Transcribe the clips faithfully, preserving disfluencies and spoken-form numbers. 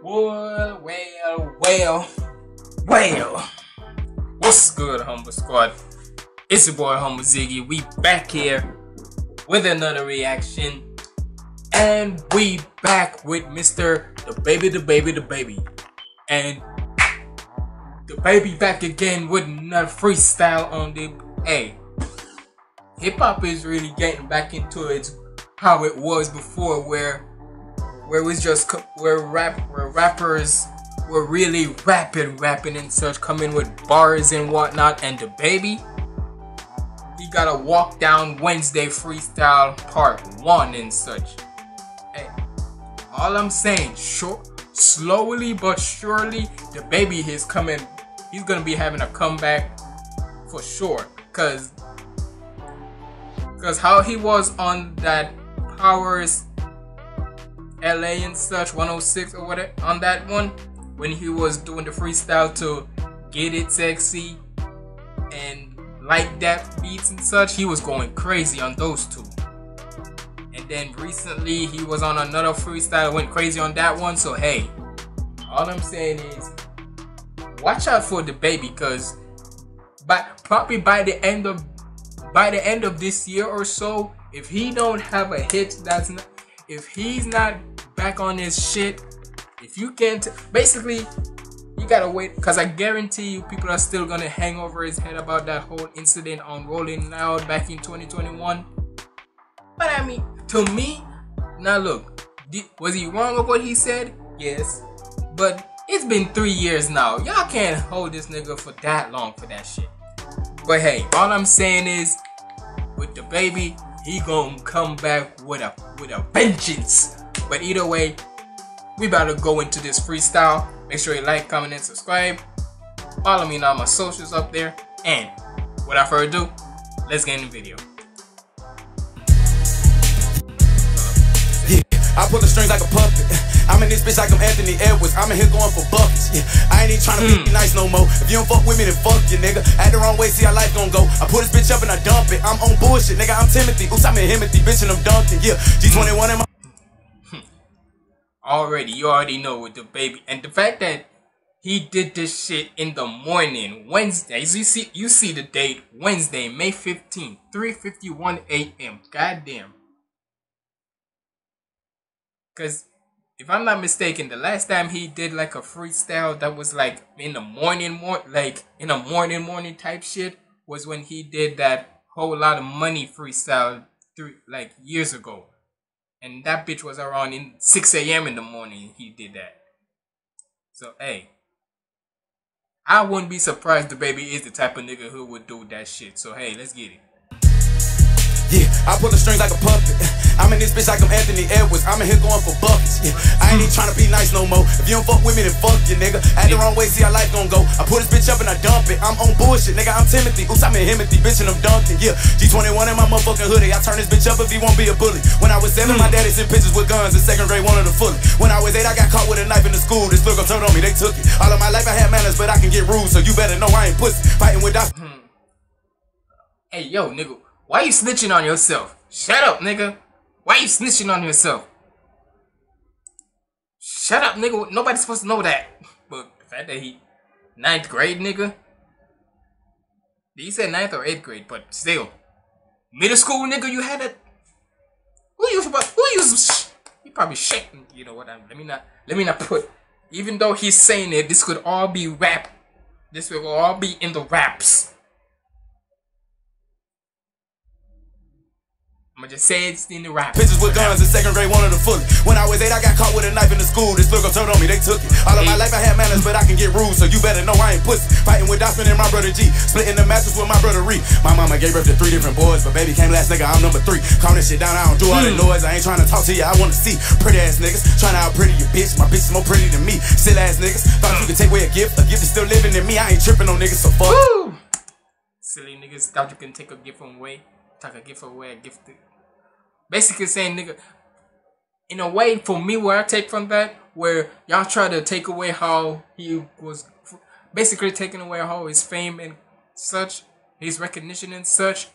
Well, well, well, well. What's good, Humble Squad? It's your boy, Humble Ziggy. We back here with another reaction. And we back with Mister DaBaby, DaBaby, DaBaby. And DaBaby back again with another freestyle on the... Hey, hip-hop is really getting back into its how it was before, where where it was just where rap where rappers were really rapping rapping and such, coming with bars and whatnot. And DaBaby, he got a Walk Down Wednesday Freestyle Part One and such. Hey, all I'm saying, sure, slowly but surely, DaBaby is coming. He's gonna be having a comeback for sure, cause cause how he was on that Powers L A and such, one oh six or whatever, on that one, when he was doing the freestyle to Get It Sexy and Like That beats and such, he was going crazy on those two. And then recently he was on another freestyle, went crazy on that one. So hey, all I'm saying is watch out for DaBaby, because but probably by the end of by the end of this year or so, if he don't have a hit, that's not, if he's not back on his shit, if you can't, basically, you gotta wait, because I guarantee you people are still gonna hang over his head about that whole incident on Rolling Loud back in twenty twenty-one. But I mean, to me, now look, did, was he wrong with what he said? Yes. But it's been three years now. Y'all can't hold this nigga for that long for that shit. But hey, all I'm saying is, with DaBaby, he gonna come back with a with a vengeance. But either way, we better go into this freestyle. Make sure you like, comment, and subscribe. Follow me on all my socials up there. And without further ado, let's get in the video. Yeah, I pull the strings like a puppet. I'm in this bitch like I'm Anthony Edwards. I'm in here going for buckets. Yeah, I ain't even trying to mm. be nice no more. If you don't fuck with me, then fuck you, nigga. I had the wrong way, see how life gon' go. I pull this bitch up and I dump it. I'm on bullshit, nigga. I'm Timothy. Oops, I'm in Himothy, bitch, and I'm dunking. Yeah, G twenty-one in my. Already, you already know with DaBaby, and the fact that he did this shit in the morning, Wednesday. You see, you see the date, Wednesday, May fifteenth, three fifty-one A M Goddamn. Cause, if I'm not mistaken, the last time he did like a freestyle that was like in the morning, more like in a morning, morning type shit, was when he did that Whole Lot of Money freestyle three like years ago, and that bitch was around in six A M in the morning. He did that, so hey, I wouldn't be surprised. DaBaby is the type of nigga who would do that shit. So hey, let's get it. Yeah, I pull the strings like a puppet. I'm in this bitch like I'm Anthony Edwards. I'm in here going for buckets. Yeah, I ain't even trying to be nice no more. If you don't fuck with me, then fuck you, nigga. I had the wrong way, see how life gon' go. I pull this bitch up and I dump it. I'm on bullshit, nigga. I'm Timothy. Oops, I'm in Himothy, bitch, and I'm dunking. Yeah, G twenty-one in my motherfucking hoodie. I turn this bitch up if he won't be a bully. When I was seven, my daddy sent pictures with guns in second grade, one of the fully. When I was eight, I got caught with a knife in the school. This look up turned on me, they took it. All of my life I had manners, but I can get rude, so you better know I ain't pussy. Fighting with that. Hmm. Hey, yo, nigga, why you snitching on yourself? Shut up, nigga. Why you snitching on yourself? Shut up, nigga. Nobody's supposed to know that. But the fact that he... ninth grade, nigga? He said ninth or eighth grade, but still. Middle school, nigga, you had a... Who you... Who you... You probably shaking. You know what I mean? Let me not... Let me not put... Even though he's saying it, this could all be rap. This will all be in the raps. I'ma just say it's in the rap. Bitches with guns in second grade, one of the fully. When I was eight, I got caught with a knife in the school. This look up turned on me, they took it. All of my life I had manners, but I can get rude, so you better know I ain't pussy. Fighting with Dawson and my brother G. Splitting the matches with my brother Ree. My mama gave birth to three different boys, but baby came last, nigga, I'm number three. Calm this shit down, I don't do all that noise. I ain't trying to talk to you, I wanna see pretty ass niggas. Trying to out pretty your bitch, my bitch is more pretty than me. Silly ass niggas, thought you could take away a gift. A gift is still living in me, I ain't tripping on niggas, so fuck. Woo. Silly niggas, thought you can take a gift away. Take a gift away, a gift. Basically saying, nigga, in a way, for me, where I take from that, where y'all try to take away how he was, basically taking away how his fame and such, his recognition and such,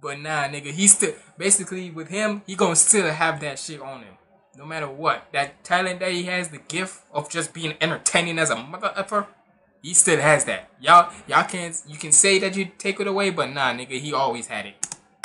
but nah, nigga, he still, basically with him, he gonna still have that shit on him. no matter what. That talent that he has, the gift of just being entertaining as a mother effer, he still has that. Y'all, y'all can't, you can say that you take it away, but nah, nigga, he always had it.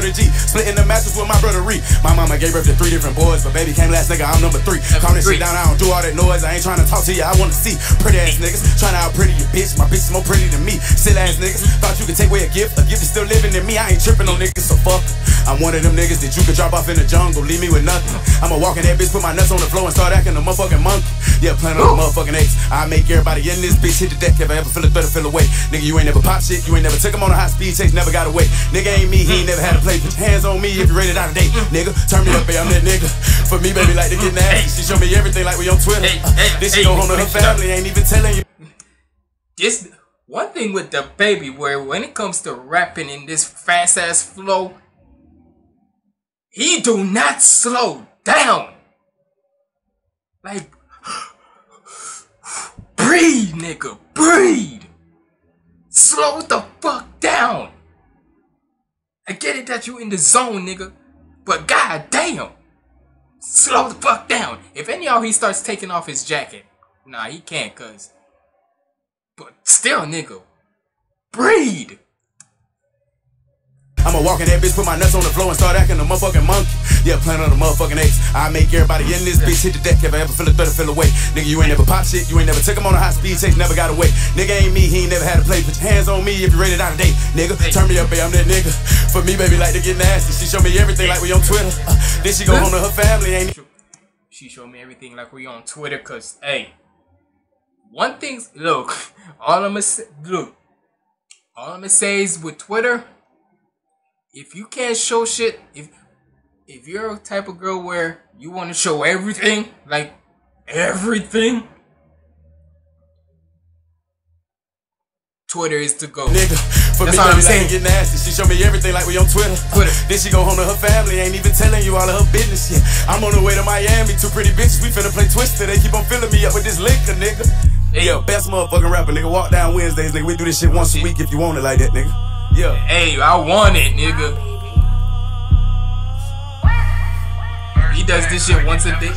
G, splitting the matches with my brother Ree. My mama gave birth to three different boys, but baby came last, nigga, I'm number three. Calm this shit down, I don't do all that noise. I ain't trying to talk to you, I want to see pretty ass niggas trying to out pretty your bitch. My bitch is more pretty than me. Silly ass niggas thought you could take away a gift. A gift is still living in me. I ain't tripping on niggas, so fuck. I'm one of them niggas that you could drop off in the jungle, leave me with nothing. I'ma walk in that bitch, put my nuts on the floor and start acting a motherfucking monkey. Yeah, playing on the motherfucking apes. I make everybody in this bitch hit the deck. If I ever feel it better, feel away. Nigga, you ain't never pop shit. You ain't never took him on a high speed chase. Never got away. Nigga ain't me. He ain't never had a play. Put your hands on me if you rated out of date, nigga. Turn me up, baby, I'm that nigga. For me, baby, like to get nasty. She show me everything like we on Twitter. Hey, hey, this hey, shit go home to her family, ain't even telling you. This one thing with DaBaby, where when it comes to rapping in this fast ass flow, he do not slow down. Like, breathe, nigga, breathe. Slow the fuck down. I get it that you in the zone, nigga, but goddamn, slow the fuck down. If any of y'all, he starts taking off his jacket. Nah, he can't, cuz. But still, nigga, breathe. I'ma walk in that bitch, put my nuts on the floor and start acting a motherfucking monkey. Yeah, playing on the motherfucking apes. I make everybody in this bitch hit the deck. If I ever feel a threat, I feel away. Nigga, you ain't never pop shit. You ain't never took him on a high speed chase. Never got away. Nigga ain't me. He ain't never had a play. Put your hands on me if you rated out of date, nigga. Turn me up, baby, I'm that nigga. For me, baby, like to get nasty. She show me everything like we on Twitter. Uh, then she go home to her family. Ain't she show me everything like we on Twitter? Cause hey, one thing's look. All I'ma say, look. All I'ma say is with Twitter. If you can't show shit, if if you're a type of girl where you want to show everything, like everything, Twitter is to go. Nigga, for that's me, all I'm saying. Like get nasty. She show me everything like we on Twitter. Twitter. Then she go home to her family, ain't even telling you all of her business yet. I'm on the way to Miami, two pretty bitches, we finna play Twister. They keep on filling me up with this liquor, nigga. Hey. Yeah, best motherfucking rapper, nigga. Walk Down Wednesdays, nigga. We do this shit once shit. a week if you want it like that, nigga. Yeah. Hey, I want it, nigga. He does this shit once a day.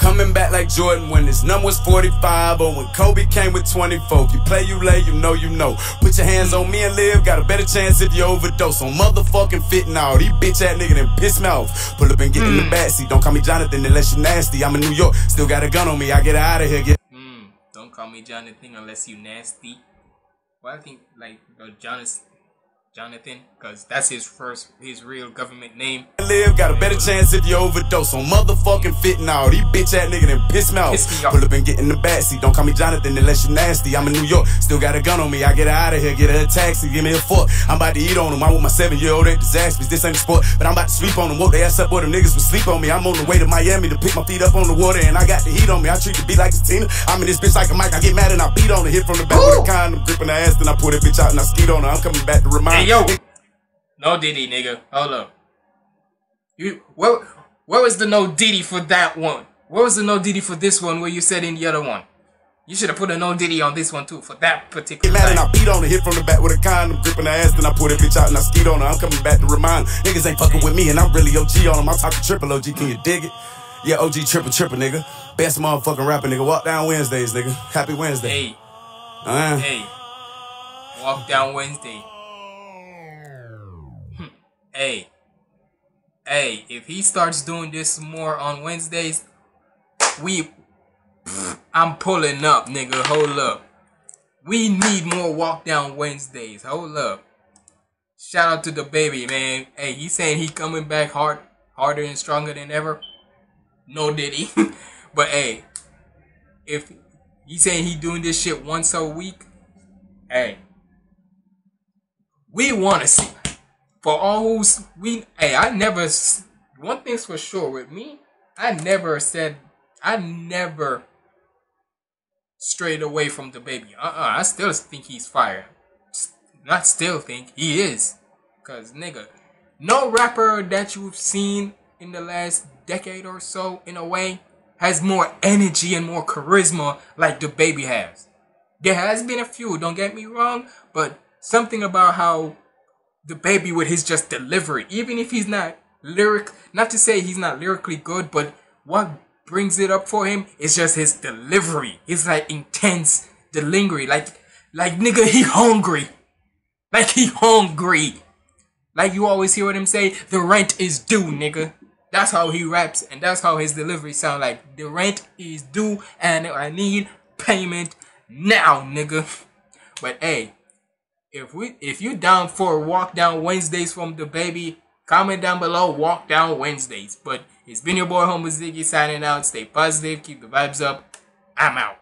Coming back like Jordan when his number was forty-five, or when Kobe came with twenty-four. You play, you lay, you know, you know. Put your hands on me and live. Got a better chance if you overdose on motherfucking fitting all. These bitch ass nigga done piss me off. Pull up and get mm. in the backseat. Don't call me Jonathan unless you nasty. I'm in New York, still got a gun on me. I get out of here. Get mm. Don't call me Jonathan unless you nasty. Well, I think like uh, Jonathan. Jonathan, cause that's his first, his real government name. Live, got a better chance if you overdose on motherfucking fitting all. These bitch ass nigga done piss me off. Pull up and get in the backseat. Don't call me Jonathan unless you nasty. I'm in New York, still got a gun on me. I get out of here, get a taxi, give me a fork. I'm about to eat on them. I want my seven year old at disasters. This ain't a sport, but I'm about to sleep on them. Woke their ass up, boy, them niggas would sleep on me. I'm on the way to Miami to pick my feet up on the water, and I got the heat on me. I treat the beat like a Tina. I'm in this bitch like a mic. I get mad and I beat on it. Hit from the back with a condom, gripping her ass, then I pull that bitch out and I skeet on her. I'm coming back to remind. Hey, yo, no Diddy, nigga. Hold up. You what? Where was the no Diddy for that one? Where was the no Diddy for this one? Where you said in the other one? You should have put a no Diddy on this one too for that particular. Get mad and I beat on her, hit from the back with a condom, gripping her ass, then I pull that bitch out and I skeet on her. I'm coming back to remind niggas ain't fucking with me, and I'm really O G on them. I'm talking triple O G. Can you dig it? Yeah, O G triple triple nigga. Best motherfucking rapper nigga. Walk Down Wednesdays nigga. Happy Wednesday. Hey. Uh. Hey. Walk Down Wednesday. Hey, hey, if he starts doing this more on Wednesdays, we, I'm pulling up, nigga, hold up. We need more Walk Down Wednesdays, hold up. Shout out to DaBaby, man. Hey, he's saying he coming back hard, harder and stronger than ever. No Diddy. But hey, if he's saying he doing this shit once a week, hey, we want to see. For all who's, we, hey, I never, one thing's for sure with me, I never said, I never strayed away from DaBaby. Uh-uh, I still think he's fire. Not still think, he is. Because, nigga, no rapper that you've seen in the last decade or so, in a way, has more energy and more charisma like DaBaby has. There has been a few, don't get me wrong, but something about how DaBaby with his just delivery, even if he's not lyric, not to say he's not lyrically good, but what brings it up for him, it's just his delivery. It's like intense delivery. Like, like nigga, he hungry. Like he hungry. Like you always hear him say, the rent is due, nigga. That's how he raps, and that's how his delivery sound like. The rent is due, and I need payment now, nigga. But hey, if we if you down for Walk Down Wednesdays from DaBaby, comment down below Walk Down Wednesdays. But it's been your boy Humble Ziggy signing out. Stay positive, keep the vibes up. I'm out.